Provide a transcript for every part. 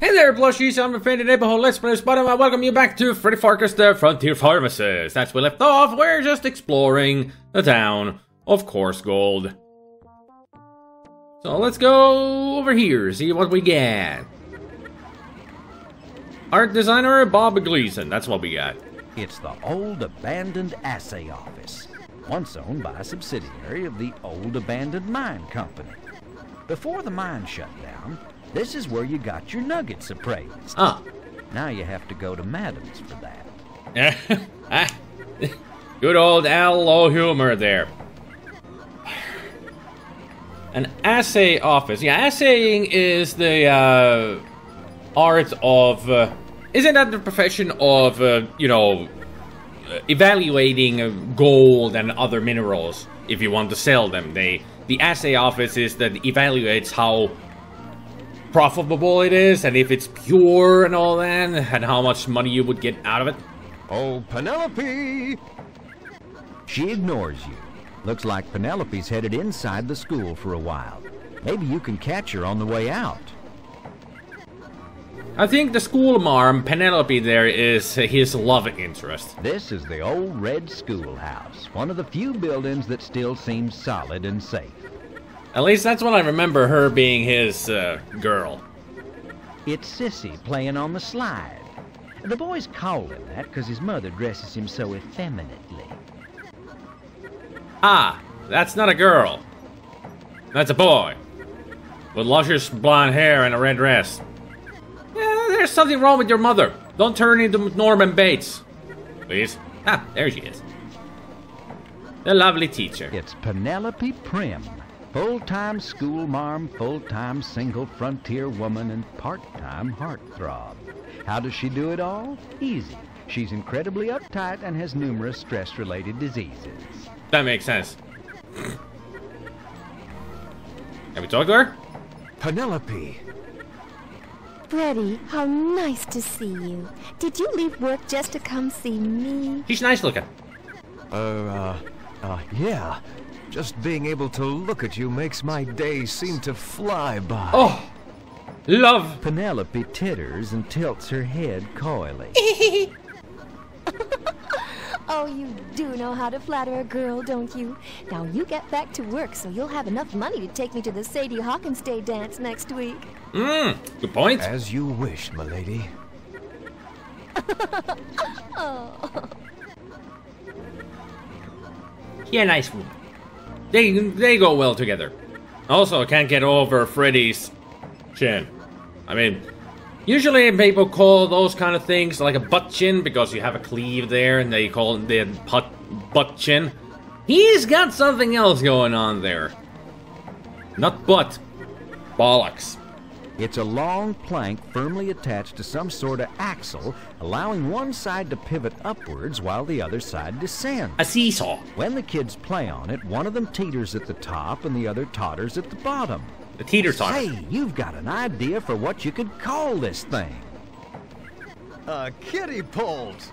Hey there, plushies! I'm a fan of neighborhood Let's Play Spot, and I welcome you back to Freddy Farkas, the Frontier Pharmacist. That's where we left off. We're just exploring the town of Coarsegold. So let's go over here, see what we get. Art designer Bob Gleason. That's what we got. It's the old abandoned assay office, once owned by a subsidiary of the old abandoned mine company. Before the mine shut down, this is where you got your nuggets appraised. Ah. Now you have to go to Madame's for that. Good old Al Lowe humor there. An assay office. Yeah, assaying is the art of... isn't that the profession of, you know, evaluating gold and other minerals if you want to sell them? The assay office is that evaluates how profitable it is, and if it's pure and all that, and how much money you would get out of it. Oh, Penelope! She ignores you. Looks like Penelope's headed inside the school for a while. Maybe you can catch her on the way out. I think the schoolmarm, Penelope, there is his love interest. This is the old red schoolhouse, one of the few buildings that still seems solid and safe. At least that's what I remember her being his, girl. It's Sissy playing on the slide. The boys call him that because his mother dresses him so effeminately. Ah, that's not a girl. That's a boy. With luscious blonde hair and a red dress. Yeah, there's something wrong with your mother. Don't turn into Norman Bates. Please. Ah, there she is. The lovely teacher. It's Penelope Prim. Full-time schoolmarm, full-time single frontier woman, and part-time heartthrob. How does she do it all? Easy. She's incredibly uptight and has numerous stress-related diseases. That makes sense. Have we talked to her? Penelope. Freddy, how nice to see you. Did you leave work just to come see me? She's nice looking. Yeah. Just being able to look at you makes my day seem to fly by. Oh, love. Penelope titters and tilts her head coyly. Oh, you do know how to flatter a girl, don't you? Now you get back to work so you'll have enough money to take me to the Sadie Hawkins Day dance next week. Good point. As you wish, my lady. Oh. Yeah, nice woman. They go well together. Also, I can't get over Freddy's chin. I mean, usually people call those kind of things like a butt chin because you have a cleave there and they call it the butt chin. He's got something else going on there. Not butt. Bollocks. It's a long plank firmly attached to some sort of axle, allowing one side to pivot upwards while the other side descends. A seesaw. When the kids play on it, one of them teeters at the top and the other totters at the bottom. The teeter-totter. Hey, you've got an idea for what you could call this thing. A kiddie pult.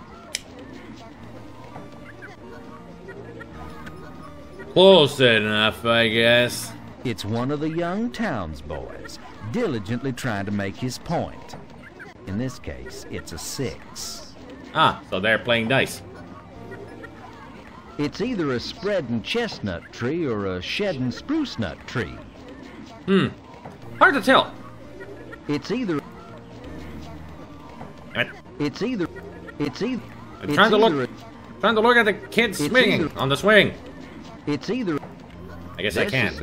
Close enough, I guess. It's one of the young townsboys, diligently trying to make his point. In this case, it's a 6. Ah, so they're playing dice. It's either a spreading chestnut tree or a shedding spruce nut tree. Hard to tell. I'm trying to look at the kids swinging on the swing. I guess I can. Can't. It's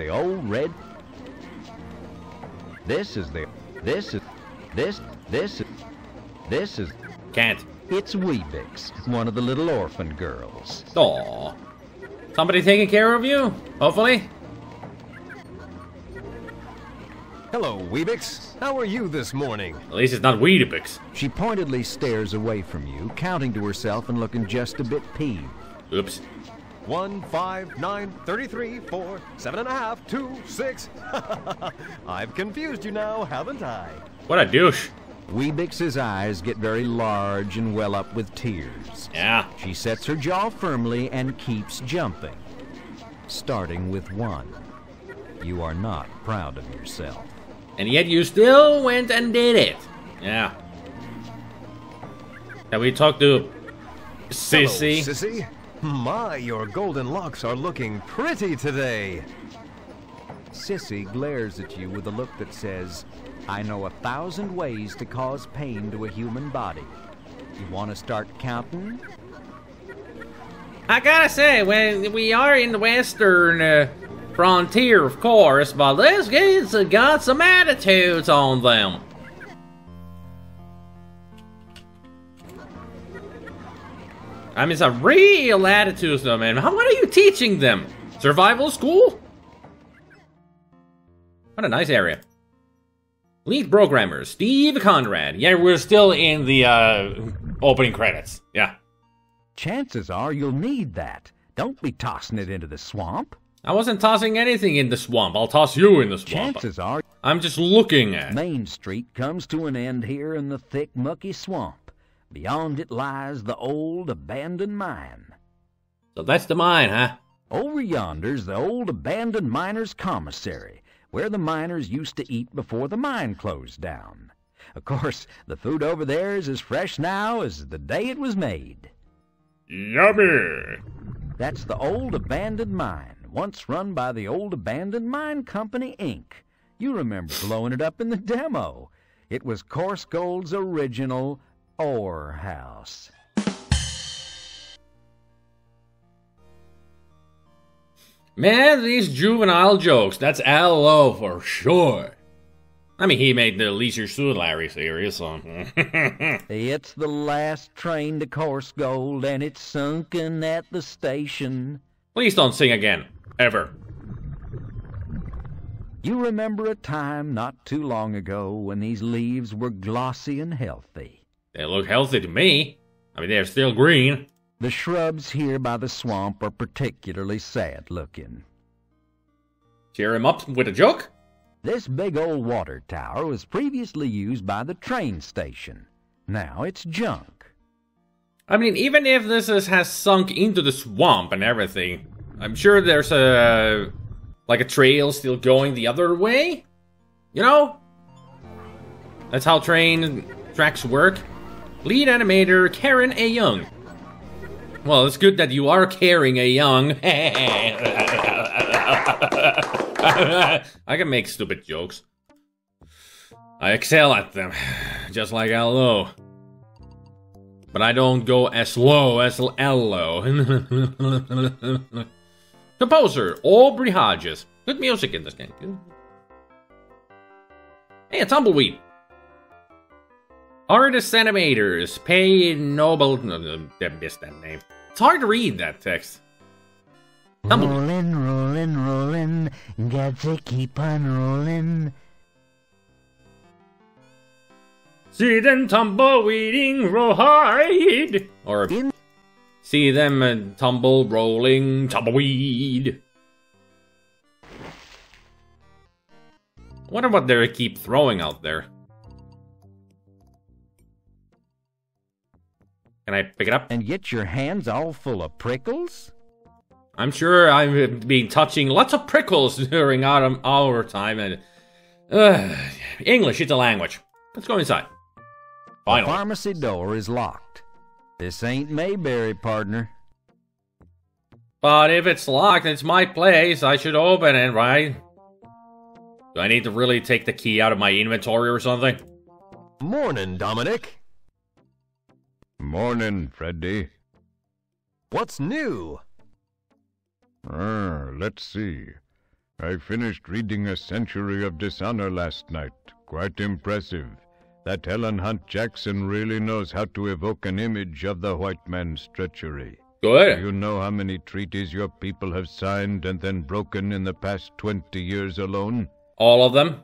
Weebix, one of the little orphan girls. Aww. Somebody taking care of you? Hopefully. Hello, Weebix. How are you this morning? At least it's not Weebix. She pointedly stares away from you, counting to herself and looking just a bit peeved. Oops. 1, 5, 9, 33, 4, 7.5, 2, 6. I've confused you now, haven't I? What a douche. Weebix's eyes get very large and well up with tears. Yeah. She sets her jaw firmly and keeps jumping. Starting with 1. You are not proud of yourself. And yet you still went and did it. Yeah. Have we talked to Sissy? Hello, Sissy. My, your golden locks are looking pretty today. Sissy glares at you with a look that says, I know 1,000 ways to cause pain to a human body. You want to start counting? I gotta say, we are in the western frontier, of course, but these kids have got some attitudes on them. I mean, some real attitudes, though, man. What are you teaching them? Survival school? What a nice area. Lead programmer, Steve Conrad. Yeah, we're still in the opening credits. Yeah. Chances are you'll need that. Don't be tossing it into the swamp. I wasn't tossing anything in the swamp. I'll toss you in the swamp. Chances are... I'm just looking at... Main Street comes to an end here in the thick, mucky swamp. Beyond it lies the old abandoned mine. So that's the mine, huh? Over yonder's the old abandoned miners' commissary, where the miners used to eat before the mine closed down. Of course, the food over there is as fresh now as the day it was made. Yummy! That's the old abandoned mine, once run by the old abandoned mine company, Inc. You remember blowing it up in the demo. It was Coarsegold's original ore house. Man, these juvenile jokes. That's Al Lowe for sure. I mean, he made the Leisure Suit Larry series, so... It's the last train to Coarsegold, and it's sunken at the station. Please don't sing again. Ever. You remember a time not too long ago when these leaves were glossy and healthy. They look healthy to me. I mean, they're still green. The shrubs here by the swamp are particularly sad looking. Cheer him up with a joke? This big old water tower was previously used by the train station. Now it's junk. I mean, even if this has sunk into the swamp and everything, I'm sure there's a... like a trail still going the other way? You know? That's how train tracks work. Lead animator Karen A. Young. Well, it's good that you are carrying A. Young. I can make stupid jokes. I excel at them, just like Al Lowe. But I don't go as low as Al Lowe. Composer Aubrey Hodges. Good music in this game. Hey, a tumbleweed. Artist animators, Penelope... No, I missed that name. It's hard to read that text. Rollin', rollin', rollin', got to keep on rollin'. See them tumbleweeding, roll hard. Or, see them tumble rolling, tumbleweed. I wonder what they keep throwing out there. Can I pick it up? And get your hands all full of prickles? I'm sure I've been touching lots of prickles during our time. And English, it's a language. Let's go inside. Finally. The pharmacy door is locked. This ain't Mayberry, partner. But if it's locked, it's my place. I should open it, right? Do I need to really take the key out of my inventory or something? Morning, Dominic. Morning, Freddy. What's new? Let's see. I finished reading A Century of Dishonor last night. Quite impressive. That Helen Hunt Jackson really knows how to evoke an image of the white man's treachery. Good. Do you know how many treaties your people have signed and then broken in the past 20 years alone? All of them?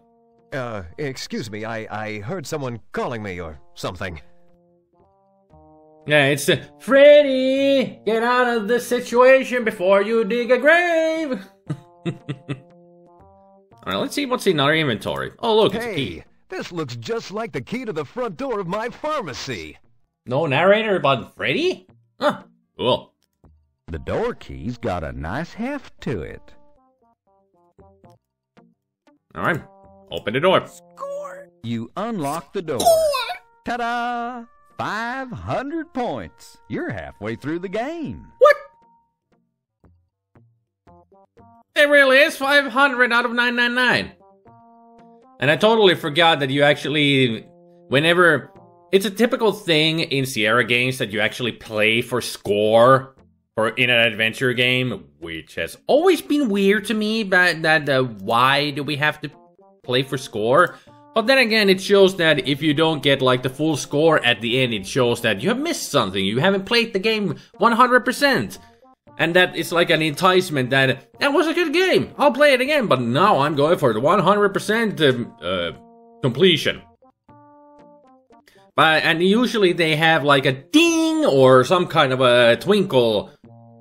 Excuse me, I heard someone calling me or something. Yeah, it's Freddy! Get out of this situation before you dig a grave! Alright, let's see what's in our inventory. Oh, look, it's a key. This looks just like the key to the front door of my pharmacy. No narrator about Freddy? Huh, cool. The door key's got a nice heft to it. Alright, open the door. Score! You unlock the door. Score! Ta-da! 500 points. You're halfway through the game. What? It really is 500 out of 999. And I totally forgot that you actually, whenever, it's a typical thing in Sierra games that you actually play for score or in an adventure game, which has always been weird to me, but that why do we have to play for score? But then again, it shows that if you don't get like the full score at the end, it shows that you have missed something, you haven't played the game 100%. And that is like an enticement that, that was a good game, I'll play it again, but now I'm going for the 100% completion. But, and usually they have like a ding or some kind of a twinkle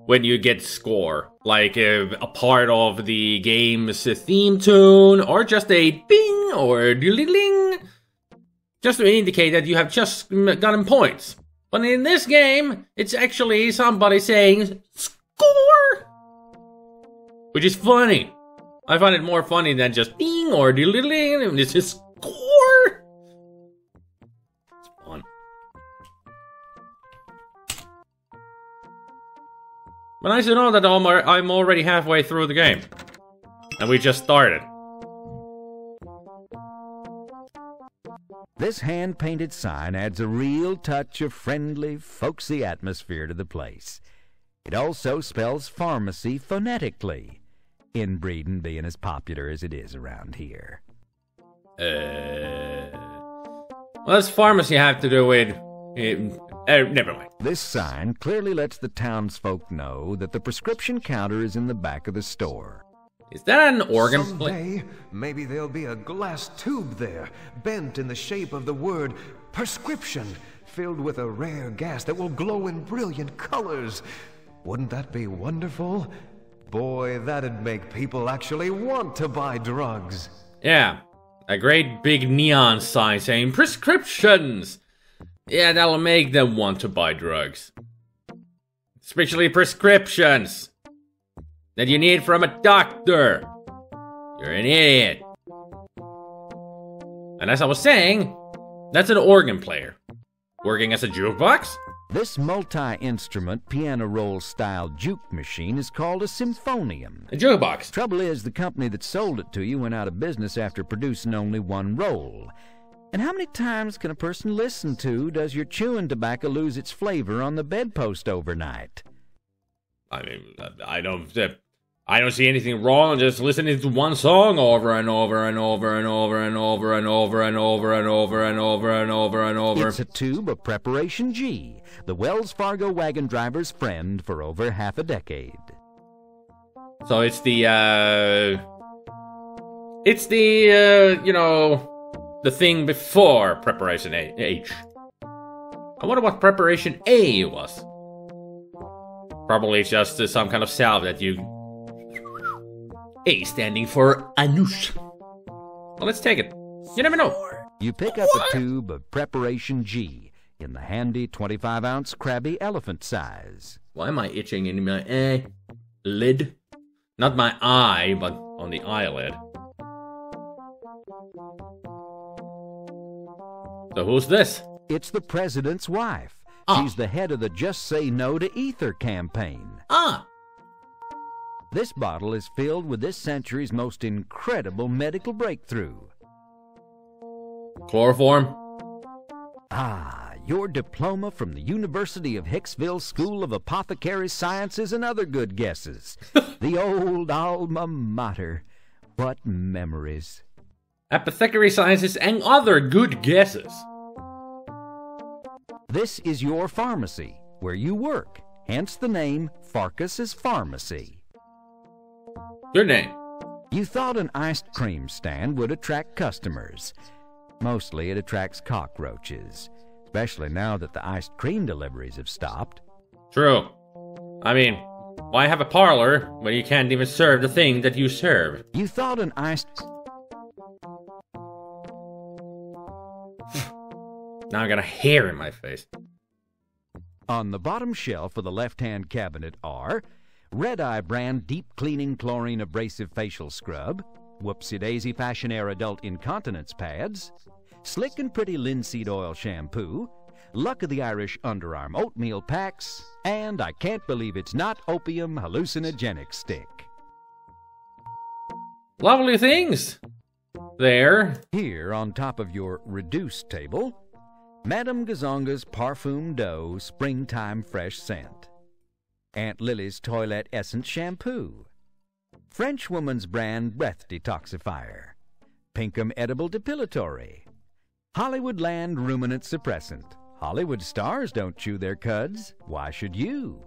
when you get score. Like a part of the game's theme tune, or just a bing or ding, just to indicate that you have just gotten points. But in this game, it's actually somebody saying score, which is funny. I find it more funny than just ding or ding. It's just score. It's fun. But nice to know that I'm already halfway through the game, and we just started. This hand-painted sign adds a real touch of friendly, folksy atmosphere to the place. It also spells pharmacy phonetically, inbreeding being as popular as it is around here. What does pharmacy have to do with... never mind. This sign clearly lets the townsfolk know that the prescription counter is in the back of the store. Is that an organ plate? Someday, maybe there'll be a glass tube there, bent in the shape of the word prescription, filled with a rare gas that will glow in brilliant colors. Wouldn't that be wonderful? Boy, that'd make people actually want to buy drugs. Yeah, a great big neon sign saying prescriptions. Yeah, that'll make them want to buy drugs. Especially prescriptions that you need from a doctor. You're an idiot. And as I was saying, that's an organ player working as a jukebox. This multi-instrument piano roll style juke machine is called a symphonium. A jukebox. Trouble is, the company that sold it to you went out of business after producing only one roll. And how many times can a person listen to does your chewing tobacco lose its flavor on the bedpost overnight? I mean, I don't see anything wrong just listening to one song over and over and over and over and over and over and over and over and over and over and over. It's a tube of Preparation G, the Wells Fargo wagon driver's friend for over half a decade. So it's the, you know, the thing before Preparation H. I wonder what Preparation A was. Probably just some kind of salve that you... A standing for anus. Well, let's take it. You never know. You pick up a tube of Preparation G in the handy 25-ounce Krabby Elephant size. Why am I eying in my lid? Not my eye, but on the eyelid. So who's this? It's the president's wife. She's the head of the Just Say No to Ether campaign. Ah! This bottle is filled with this century's most incredible medical breakthrough. Chloroform. Ah, your diploma from the University of Hicksville School of Apothecary Sciences and other good guesses. The old alma mater. What memories. Apothecary Sciences and other good guesses. This is your pharmacy, where you work, hence the name Farkas's Pharmacy. Good name. You thought an ice cream stand would attract customers. Mostly it attracts cockroaches, especially now that the ice cream deliveries have stopped. True. I mean, why have a parlor when you can't even serve the thing that you serve? You thought an ice... Now I got a hair in my face. On the bottom shelf of the left-hand cabinet are Red Eye brand deep cleaning chlorine abrasive facial scrub, Whoopsie Daisy fashion air adult incontinence pads, Slick and Pretty linseed oil shampoo, Luck of the Irish underarm oatmeal packs, and I can't believe it's not opium hallucinogenic stick. Lovely things there. Here on top of your reduced table, Madame Gazonga's Parfum Dough Springtime Fresh Scent, Aunt Lily's Toilette Essence Shampoo, French Woman's Brand Breath Detoxifier, Pinkham Edible Depilatory, Hollywood Land Ruminant Suppressant. Hollywood stars don't chew their cuds. Why should you?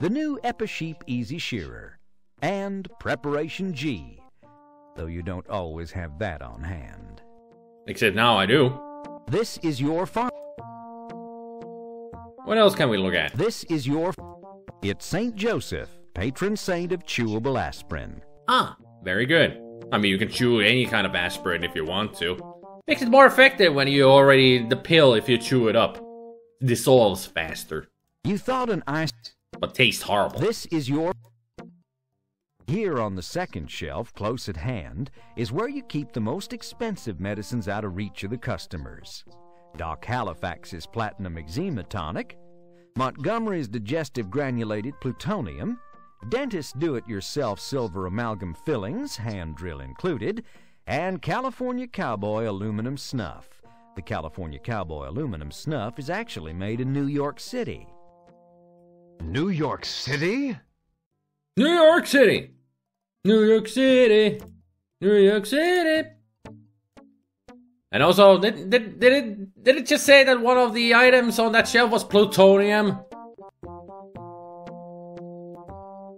The new Episheep Easy Shearer, and Preparation G, though you don't always have that on hand. Except now I do. This is your farm. What else can we look at? This is your... It's Saint Joseph, patron saint of chewable aspirin. Ah, very good. I mean, you can chew any kind of aspirin if you want to. Makes it more effective when you already... the pill, if you chew it up, dissolves faster. You thought an ice... but tastes horrible. This is your... Here on the second shelf, close at hand, is where you keep the most expensive medicines out of reach of the customers. Doc Halifax's Platinum Eczema Tonic, Montgomery's Digestive Granulated Plutonium, Dentist Do-It-Yourself Silver Amalgam Fillings, hand drill included, and California Cowboy Aluminum Snuff. The California Cowboy Aluminum Snuff is actually made in New York City. New York City? New York City! New York City, New York City. And also, did it just say that one of the items on that shelf was plutonium?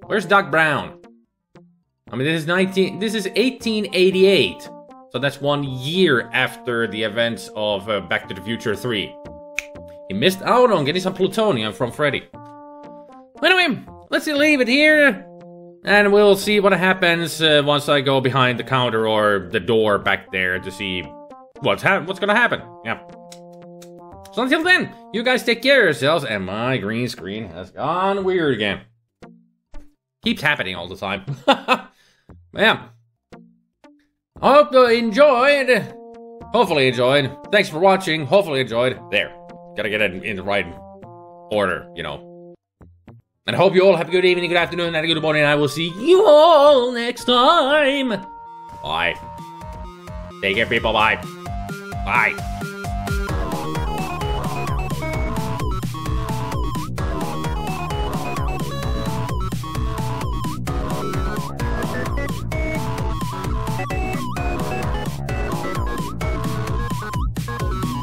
Where's Doc Brown? I mean, this is 1888, so that's 1 year after the events of Back to the Future 3. He missed out on getting some plutonium from Freddy. Anyway, let's leave it here. And we'll see what happens once I go behind the counter or the door back there to see what's gonna happen. Yeah. So until then, you guys take care of yourselves, and my green screen has gone weird again. Keeps happening all the time. Yeah. I hope you enjoyed. Hopefully enjoyed. Thanks for watching. Hopefully enjoyed. There. Gotta get it in the right order, you know. And I hope you all have a good evening, good afternoon, and a good morning, and I will see you all next time. Bye. Take care, people. Bye. Bye.